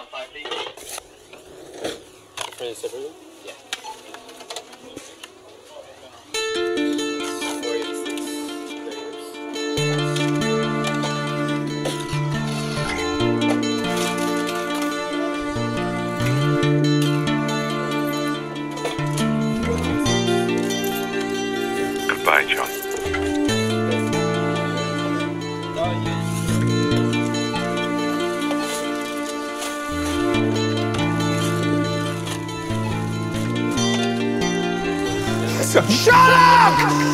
Now 5 feet. Pretty separately? Yeah. Goodbye, John. Shut up!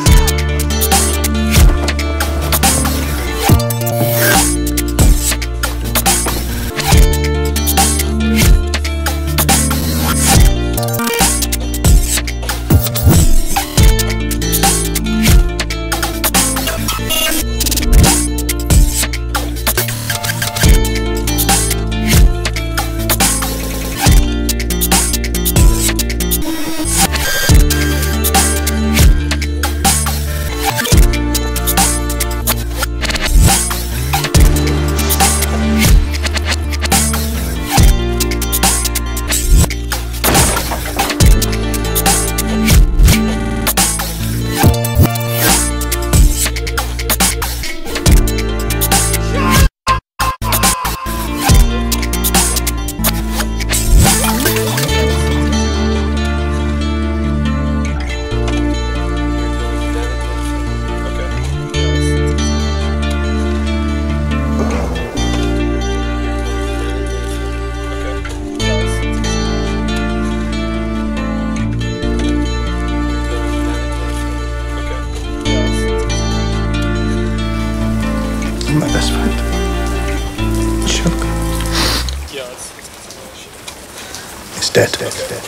My best friend. Chuck. Yeah, it's dead. It's dead.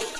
Okay.